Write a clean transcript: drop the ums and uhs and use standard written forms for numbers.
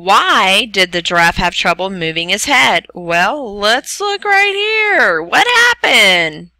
Why did the giraffe have trouble moving his head? Well, let's look right here. What happened?